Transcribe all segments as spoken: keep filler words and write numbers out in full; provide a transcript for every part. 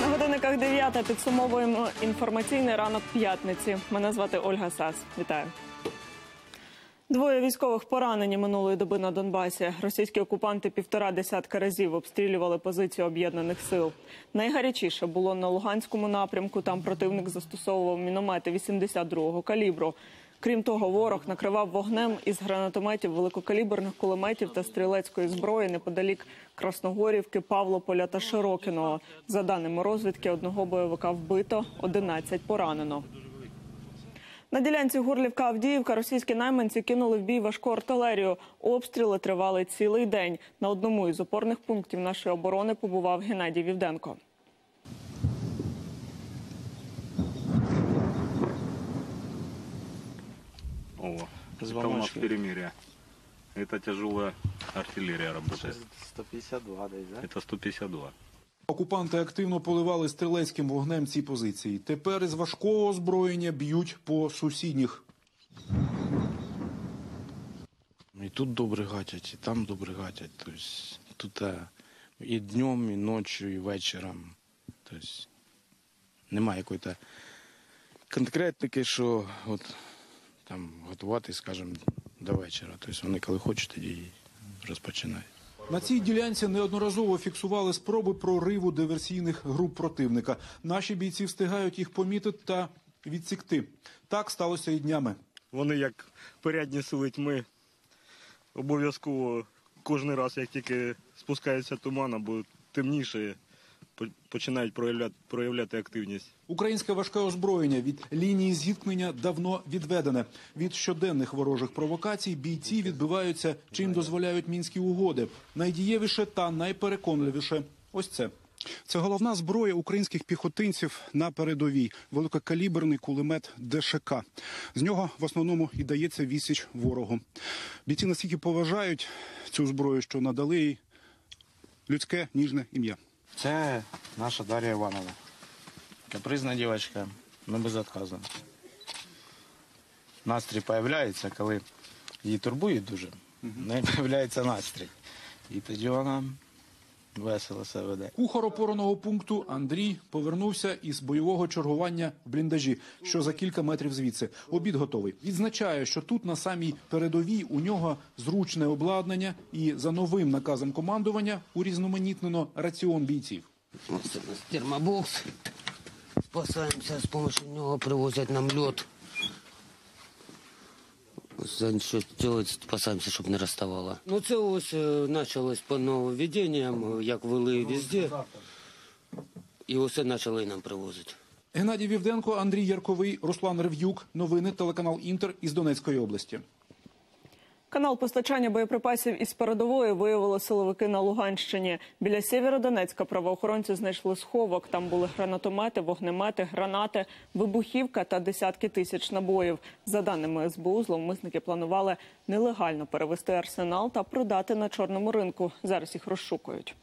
На годинниках дев'ята підсумовуємо інформаційний ранок п'ятниці. Мене звати Ольга Сас. Вітаю. Двоє військових поранені минулої доби на Донбасі. Російські окупанти півтора десятка разів обстрілювали позиції об'єднаних сил. Найгарячіше було на Луганському напрямку. Там противник застосовував міномети вісімдесят другого калібру. Крім того, ворог накривав вогнем із гранатометів, великокаліберних кулеметів та стрілецької зброї неподалік Красногорівки, Павлополя та Широкиного. За даними розвідки, одного бойовика вбито, одинадцять поранено. На ділянці Горлівка-Авдіївка російські найманці кинули в бій важку артилерію. Обстріли тривали цілий день. На одному із опорних пунктів нашої оборони побував Геннадій Вівденко. О, это у нас перемирие. Это тяжелая артиллерия работает. сто пятьдесят два, да, да? Это сто пятьдесят два. Окупанти активно поливали стрілецьким вогнем ці позиції. Тепер із важкого озброєння б'ють по сусідніх. І тут добре гатять, і там добре гатять. Тобто, тут і днем, і ночі, і вечором. Тобто, немає якоїсь конкретики, що от, там, готувати, скажімо, до вечора. Тобто, вони коли хочуть, тоді розпочинають. На цій ділянці неодноразово фіксували спроби прориву диверсійних груп противника. Наші бійці встигають їх помітити та відсікти. Так сталося і днями. Вони як порядні сили тьми. Обов'язково кожен раз, як тільки спускається туман або темніше, починають проявляти, проявляти активність. Українське важке озброєння від лінії зіткнення давно відведене. Від щоденних ворожих провокацій бійці відбиваються, чим дозволяють мінські угоди. Найдієвіше та найпереконливіше – ось це. Це головна зброя українських піхотинців на передовій – великокаліберний кулемет Д Ш К. З нього в основному і дається відсіч ворогу. Бійці настільки поважають цю зброю, що надали їй людське ніжне ім'я. Це наша Дар'я Івановна. Капризна дівчинка, але безотказна. Настрій появляється, коли її турбує дуже, в неї появляється настрій. І тоді вона весело себе веде. Кухар опорного пункту Андрій повернувся із бойового чергування в бліндажі, що за кілька метрів звідси. Обід готовий. Відзначає, що тут на самій передовій у нього зручне обладнання і за новим наказом командування урізноманітнено раціон бійців. Ось термобокс. Спасаємося, з допомогою нього привозять нам лід. Щось робити, спасаємося, щоб не розставало. Ну це ось почалось по нововведенням, як вели везде. І ось це почали нам привозити. Геннадій Вівденко, Андрій Ярковий, Руслан Рев'юк. Новини телеканал «Інтер» із Донецької області. Канал постачання боєприпасів із передової виявили силовики на Луганщині. Біля Северодонецька правоохоронці знайшли сховок. Там були гранатомети, вогнемети, гранати, вибухівка та десятки тисяч набоїв. За даними С Б У, зловмисники планували нелегально перевести арсенал та продати на чорному ринку. Зараз їх розшукують.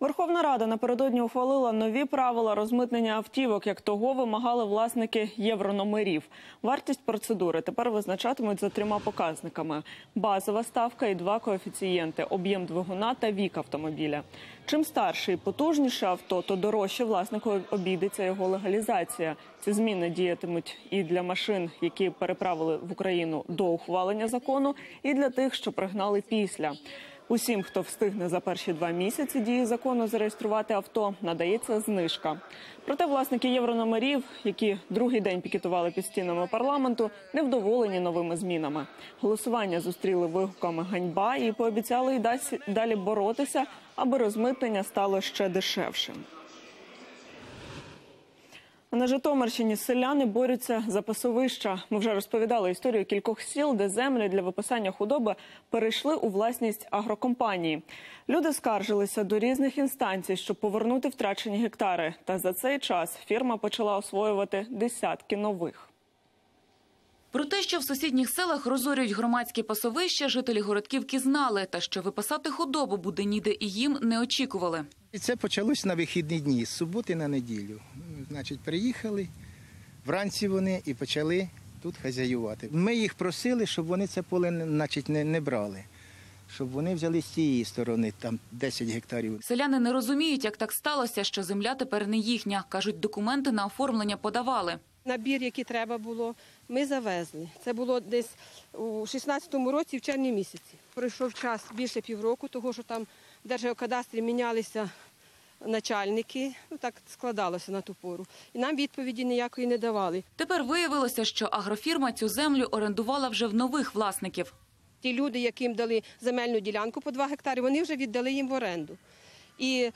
Верховна Рада напередодні ухвалила нові правила розмитнення автівок, як того вимагали власники єврономерів. Вартість процедури тепер визначатимуть за трьома показниками – базова ставка і два коефіцієнти – об'єм двигуна та вік автомобіля. Чим старше і потужніше авто, то дорожче власнику обійдеться його легалізація. Ці зміни діятимуть і для машин, які переправили в Україну до ухвалення закону, і для тих, що пригнали після. Усім, хто встигне за перші два місяці дії закону зареєструвати авто, надається знижка. Проте власники єврономерів, які другий день пікетували під стінами парламенту, невдоволені новими змінами. Голосування зустріли вигуками «ганьба» і пообіцяли й далі боротися, аби розмитнення стало ще дешевшим. На Житомирщині селяни борються за пасовища. Ми вже розповідали історію кількох сіл, де землі для випасання худоби перейшли у власність агрокомпанії. Люди скаржилися до різних інстанцій, щоб повернути втрачені гектари. Та за цей час фірма почала освоювати десятки нових. Про те, що в сусідніх селах розорюють громадські пасовища, жителі Городківки знали. Та що випасати худобу буде ніде і їм, не очікували. Це почалось на вихідні дні, з суботи на неділю. Значить, приїхали, вранці вони і почали тут хазяювати. Ми їх просили, щоб вони це поле, значить, не, не брали, щоб вони взяли з цієї сторони, там десять гектарів. Селяни не розуміють, як так сталося, що земля тепер не їхня. Кажуть, документи на оформлення подавали. Набір, який треба було, ми завезли. Це було десь у шістнадцятому році, в червні місяці. Пройшов час більше півроку, того, що там в Держгеокадастрі мінялися начальники, ну так складалося на ту пору. І нам відповіді ніякої не давали. Тепер виявилося, що агрофірма цю землю орендувала вже в нових власників. Ті люди, яким дали земельну ділянку по два гектари, вони вже віддали їм в оренду. І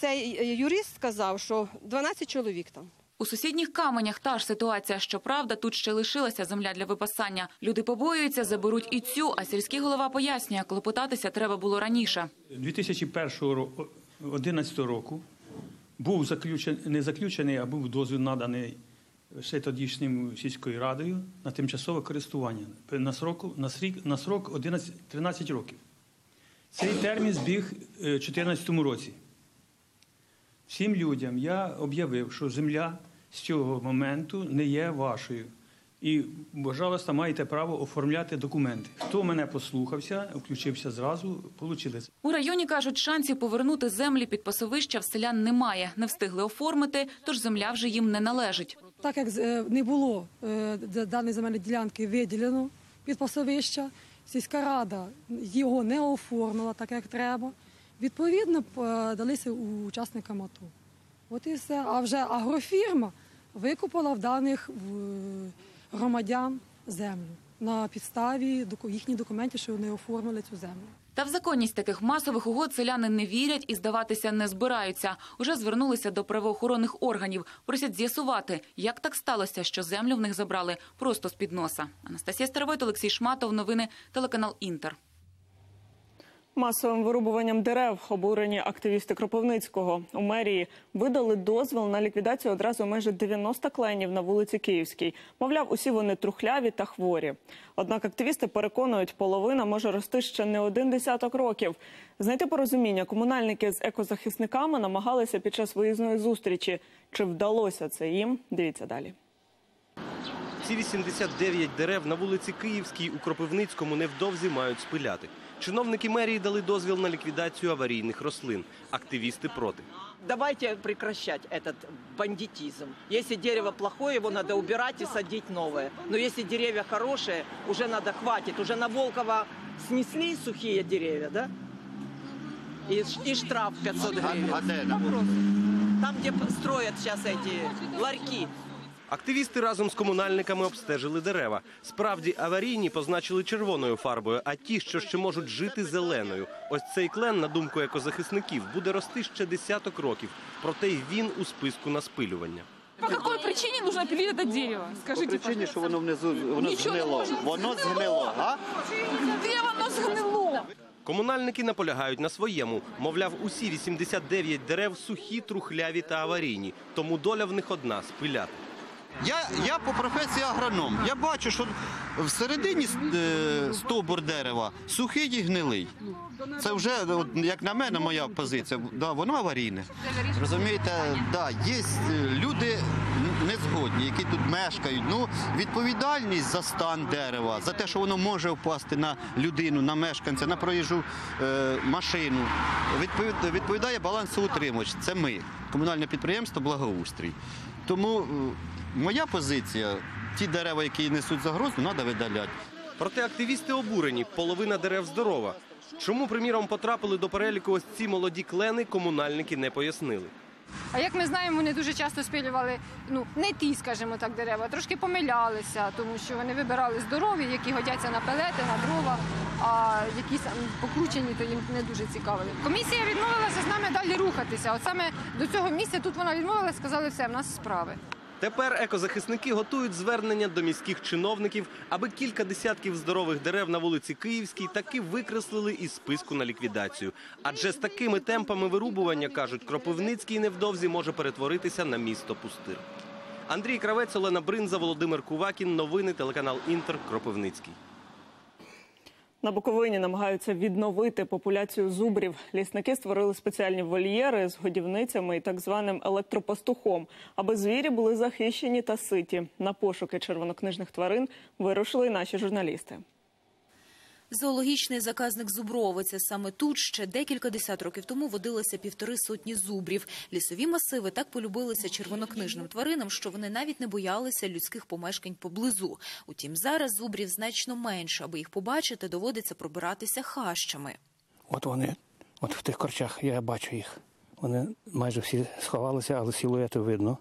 цей юрист сказав, що дванадцять чоловік там. У сусідніх Каменях та ж ситуація. Щоправда, тут ще лишилася земля для випасання. Люди побоюються, заберуть і цю, а сільський голова пояснює, клопотатися треба було раніше. дві тисячі одинадцятого року був заключений, не заключений, а був дозвіл наданий ще тодішнім сільською радою на тимчасове користування на срок, на срок, на срок одинадцять тринадцять років. Цей термін збіг у дві тисячі чотирнадцятому році. Всім людям я об'явив, що земля з цього моменту не є вашою. І, пожалуйста, маєте право оформляти документи. Хто мене послухався, включився зразу, отримали. У районі, кажуть, шансів повернути землі під пасовища в селян немає. Не встигли оформити, тож земля вже їм не належить. Так як не було даної земельної ділянки виділено під пасовища, сільська рада його не оформила так, як треба. Відповідно, далися учасникам АТО. От і все. А вже агрофірма викупила в даних громадян землю на підставі їхніх документів, що вони оформили цю землю. Та в законність таких масових угод селяни не вірять і здаватися не збираються. Уже звернулися до правоохоронних органів. Просять з'ясувати, як так сталося, що землю в них забрали просто з-під носа. Анастасія Старовойт, Олексій Шматов. Новини телеканал «Інтер». Масовим вирубуванням дерев обурені активісти Кропивницького. У мерії видали дозвіл на ліквідацію одразу майже дев'яноста кленів на вулиці Київській. Мовляв, усі вони трухляві та хворі. Однак активісти переконують, половина може рости ще не один десяток років. Знайти порозуміння комунальники з екозахисниками намагалися під час виїзної зустрічі. Чи вдалося це їм? Дивіться далі. Ці вісімдесят дев'ять дерев на вулиці Київській у Кропивницькому невдовзі мають спиляти. Чиновники мерії дали дозвіл на ліквідацію аварійних рослин. Активісти проти. Давайте прекращати этот бандитизм. Якщо дерево плохое, його треба убирати і садити нове. Але якщо дерева хороші, вже треба хватить. Уже на Волкова снесли сухі дерева, да? І, і штраф п'ятсот гривень. А, а де там, де строять зараз ці ларьки. Активісти разом з комунальниками обстежили дерева. Справді, аварійні позначили червоною фарбою, а ті, що ще можуть жити, зеленою. Ось цей клен, на думку екозахисників, буде рости ще десяток років. Проте й він у списку на спилювання. По якій причині потрібно пилити це дерево? Скажіть, по причині, що воно внизу воно згнило. Воно згнило, а? Де воно згнило? Комунальники наполягають на своєму. Мовляв, усі вісімдесят дев'ять дерев сухі, трухляві та аварійні. Тому доля в них одна – спиляти. Я, я по професії агроном. Я бачу, що всередині стовбур дерева сухий і гнилий. Це вже, як на мене, моя позиція. Да, воно аварійне. Розумієте, да, є люди незгодні, які тут мешкають. Ну, відповідальність за стан дерева, за те, що воно може впасти на людину, на мешканця, на проїжджу е, машину, відповідає балансоутримувач. Це ми, комунальне підприємство «Благоустрій». Тому моя позиція – ті дерева, які несуть загрозу, треба видаляти. Проте активісти обурені, половина дерев здорова. Чому, приміром, потрапили до переліку ось ці молоді клени, комунальники не пояснили. А як ми знаємо, вони дуже часто спилювали, ну, не ті, скажімо так, дерева, трошки помилялися, тому що вони вибирали здорові, які годяться на пелети, на дрова, а якісь покручені, то їм не дуже цікавили. Комісія відмовилася з нами далі рухатися. От саме до цього місця тут вона відмовилася, сказали, все, в нас справи. Тепер екозахисники готують звернення до міських чиновників, аби кілька десятків здорових дерев на вулиці Київській таки викреслили із списку на ліквідацію. Адже з такими темпами вирубування, кажуть, Кропивницький невдовзі може перетворитися на місто пустир. Андрій Кравець, Олена Бринза, Володимир Кувакін. Новини телеканал «Інтер», Кропивницький. На Буковині намагаються відновити популяцію зубрів. Лісники створили спеціальні вольєри з годівницями і так званим електропастухом, аби звірі були захищені та ситі. На пошуки червонокнижних тварин вирушили й наші журналісти. Зоологічний заказник «Зубровиця». Саме тут ще декілька десят років тому водилися півтори сотні зубрів. Лісові масиви так полюбилися червонокнижним тваринам, що вони навіть не боялися людських помешкань поблизу. Утім, зараз зубрів значно менше. Аби їх побачити, доводиться пробиратися хащами. От вони, от в тих корчах, я бачу їх. Вони майже всі сховалися, але силуети видно.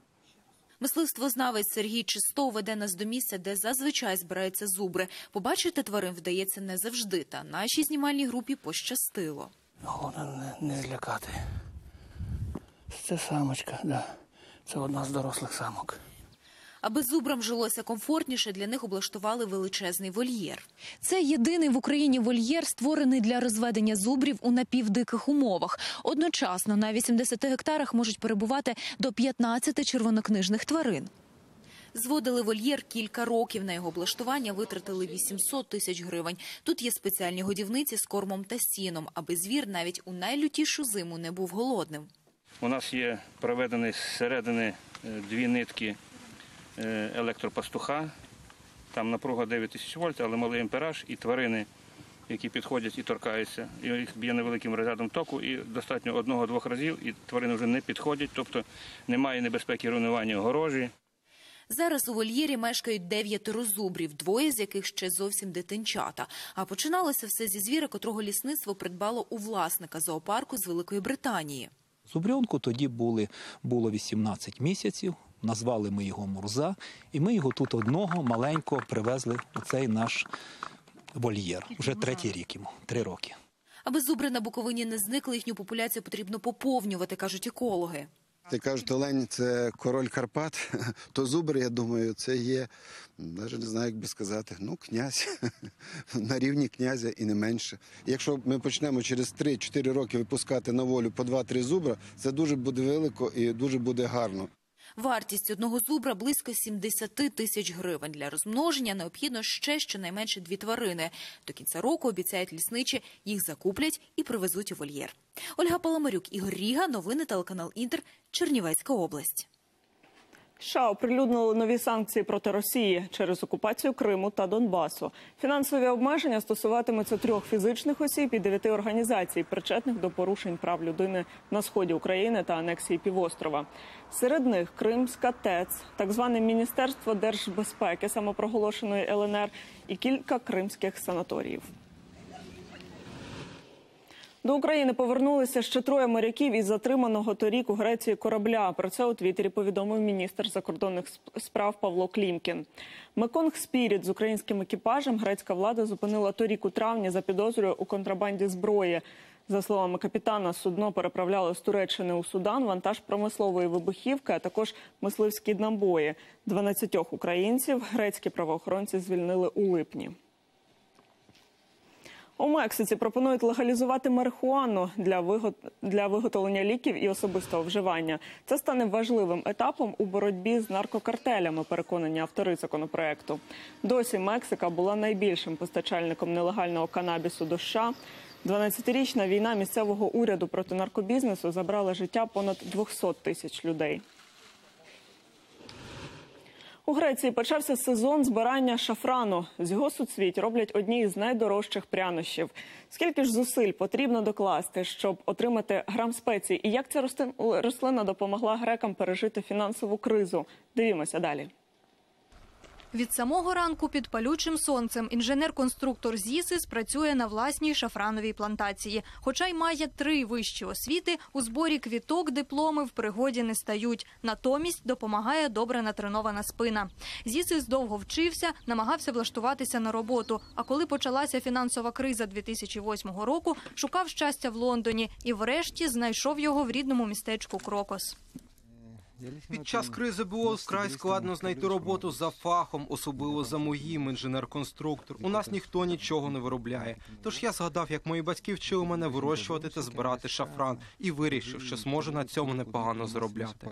Мисливствознавець Сергій Чистов веде нас до місця, де зазвичай збираються зубри. Побачити тварин вдається не завжди, та нашій знімальній групі пощастило. Головне не, не злякати. Це самочка, да. Це одна з дорослих самок. Аби зубрам жилося комфортніше, для них облаштували величезний вольєр. Це єдиний в Україні вольєр, створений для розведення зубрів у напівдиких умовах. Одночасно на вісімдесяти гектарах можуть перебувати до п'ятнадцяти червонокнижних тварин. Зводили вольєр кілька років. На його облаштування витратили вісімсот тисяч гривень. Тут є спеціальні годівниці з кормом та сіном, аби звір навіть у найлютішу зиму не був голодним. У нас є проведені зсередини дві нитки електропастуха, там напруга дев'ять тисяч вольт, але малий ампераж, і тварини, які підходять і торкаються, і їх б'є невеликим розрядом току, і достатньо одного-двох разів, і тварини вже не підходять, тобто немає небезпеки руйнування огорожі. Зараз у вольєрі мешкають дев'ятеро зубрів, двоє з яких ще зовсім дитинчата. А починалося все зі звіра, котрого лісництво придбало у власника зоопарку з Великої Британії. Зубренку тоді були, було вісімнадцять місяців. Назвали ми його Мурза, і ми його тут одного маленького привезли у цей наш вольєр. Вже третій рік йому, три роки. Аби зубри на Буковині не зникли, їхню популяцію потрібно поповнювати, кажуть екологи. Як кажуть, олень – це король Карпат, то зубри, я думаю, це є, навіть не знаю, як би сказати, ну, князь, на рівні князя і не менше. Якщо ми почнемо через три-чотири роки випускати на волю по два-три зубра, це дуже буде велико і дуже буде гарно. Вартість одного зубра – близько сімдесят тисяч гривень. Для розмноження необхідно ще щонайменше дві тварини. До кінця року, обіцяють лісничі, їх закуплять і привезуть у вольєр. Ольга Паламарюк, Ігор Рига, новини телеканал «Інтер», Чернівецька область. США оприлюднили нові санкції проти Росії через окупацію Криму та Донбасу. Фінансові обмеження стосуватимуться трьох фізичних осіб і дев'яти організацій, причетних до порушень прав людини на сході України та анексії півострова. Серед них Кримська ТЕЦ, так зване Міністерство держбезпеки самопроголошеної ЛНР і кілька кримських санаторіїв. До України повернулися ще троє моряків із затриманого торік у Греції корабля. Про це у Твіттері повідомив міністр закордонних справ Павло Клімкін. «Меконг Спіріт» з українським екіпажем грецька влада зупинила торік у травні за підозрою у контрабанді зброї. За словами капітана, судно переправляло з Туреччини у Судан вантаж промислової вибухівки, а також мисливські набої. дванадцятьох українців грецькі правоохоронці звільнили у липні. У Мексиці пропонують легалізувати марихуану для виготовлення ліків і особистого вживання. Це стане важливим етапом у боротьбі з наркокартелями, переконані автори законопроекту. Досі Мексика була найбільшим постачальником нелегального канабісу до США. дванадцятирічна війна місцевого уряду проти наркобізнесу забрала життя понад двохсот тисяч людей. У Греції почався сезон збирання шафрану. З його суцвіть роблять одні із найдорожчих прянощів. Скільки ж зусиль потрібно докласти, щоб отримати грам спецій? І як ця рослина допомогла грекам пережити фінансову кризу? Дивімося далі. Від самого ранку під палючим сонцем інженер-конструктор Зісис працює на власній шафрановій плантації. Хоча й має три вищі освіти, у зборі квіток дипломи в пригоді не стають. Натомість допомагає добре натренована спина. Зісис довго вчився, намагався влаштуватися на роботу. А коли почалася фінансова криза дві тисячі восьмого року, шукав щастя в Лондоні і врешті знайшов його в рідному містечку Крокос. Під час кризи було вкрай складно знайти роботу за фахом, особливо за моїм, інженер-конструктор. У нас ніхто нічого не виробляє. Тож я згадав, як мої батьки вчили мене вирощувати та збирати шафран, і вирішив, що зможу на цьому непогано заробляти.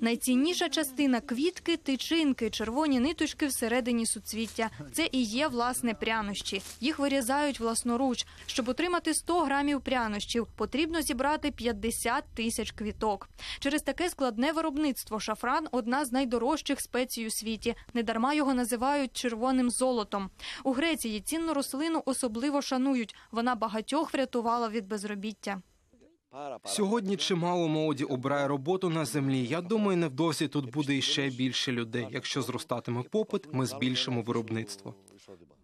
Найцінніша частина – квітки, тичинки, червоні ниточки всередині суцвіття. Це і є, власне, прянощі. Їх вирізають власноруч. Щоб отримати сто грамів прянощів, потрібно зібрати п'ятдесят тисяч квіток. Через таке складне виробництво шафран – одна з найдорожчих спецій у світі. Недарма його називають червоним золотом. У Греції цінну рослину особливо шанують. Вона багатьох врятувала від безробіття. Сьогодні чимало молоді обирає роботу на землі. Я думаю, невдовзі тут буде іще більше людей. Якщо зростатиме попит, ми збільшимо виробництво.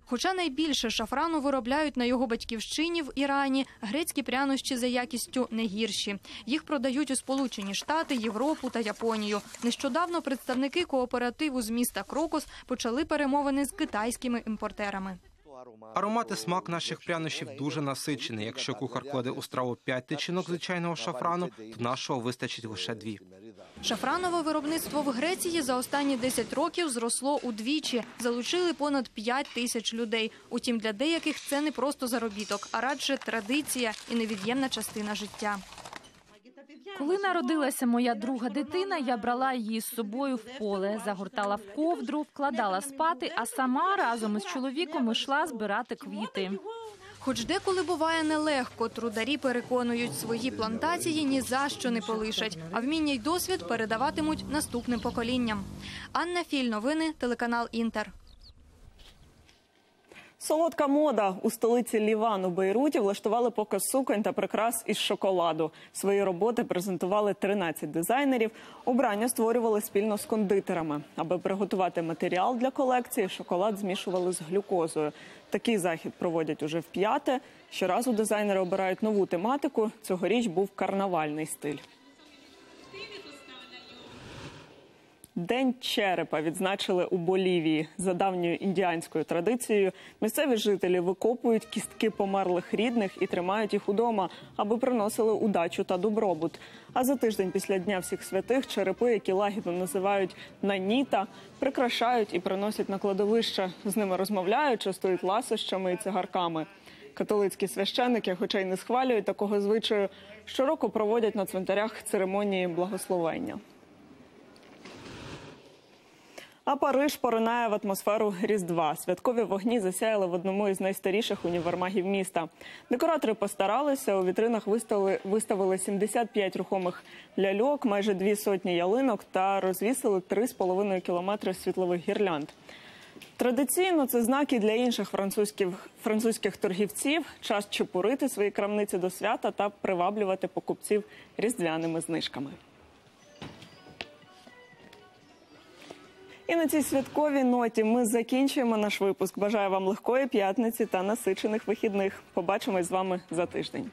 Хоча найбільше шафрану виробляють на його батьківщині в Ірані, грецькі прянощі за якістю не гірші. Їх продають у Сполучені Штати, Європу та Японію. Нещодавно представники кооперативу з міста Крокос почали перемовини з китайськими імпортерами. Аромат і смак наших прянощів дуже насичений. Якщо кухар кладе у страву п'ять тичинок звичайного шафрану, то нашого вистачить лише дві. Шафранове виробництво в Греції за останні десять років зросло удвічі. Залучили понад п'ять тисяч людей. Утім, для деяких це не просто заробіток, а радше традиція і невід'ємна частина життя. Коли народилася моя друга дитина, я брала її з собою в поле, загортала в ковдру, вкладала спати, а сама разом із чоловіком йшла збирати квіти. Хоч деколи буває нелегко, трударі переконують, свої плантації ні за що не полишать, а вміння й досвід передаватимуть наступним поколінням. Анна Філь, новини, телеканал «Інтер». Солодка мода. У столиці Лівану, Бейруті, влаштували показ суконь та прикрас із шоколаду. Свої роботи презентували тринадцять дизайнерів. Убрання створювали спільно з кондитерами. Аби приготувати матеріал для колекції, шоколад змішували з глюкозою. Такий захід проводять уже вп'яте. Щоразу дизайнери обирають нову тематику. Цьогоріч був карнавальний стиль. День черепа відзначили у Болівії. За давньою індіанською традицією, місцеві жителі викопують кістки померлих рідних і тримають їх удома, аби приносили удачу та добробут. А за тиждень після Дня всіх святих черепи, які лагідно називають наніта, прикрашають і приносять на кладовище. З ними розмовляють, частують ласощами і цигарками. Католицькі священники, хоча й не схвалюють такого звичаю, щороку проводять на цвинтарях церемонії благословення. А Париж поринає в атмосферу Різдва. Святкові вогні засяяли в одному із найстаріших універмагів міста. Декоратори постаралися, у вітринах виставили сімдесят п'ять рухомих ляльок, майже дві сотні ялинок та розвісили три з половиною кілометри світлових гірлянд. Традиційно це знаки для інших французьких, французьких торгівців. Час чепурити свої крамниці до свята та приваблювати покупців різдвяними знижками. І на цій святковій ноті ми закінчуємо наш випуск. Бажаю вам легкої п'ятниці та насичених вихідних. Побачимось з вами за тиждень.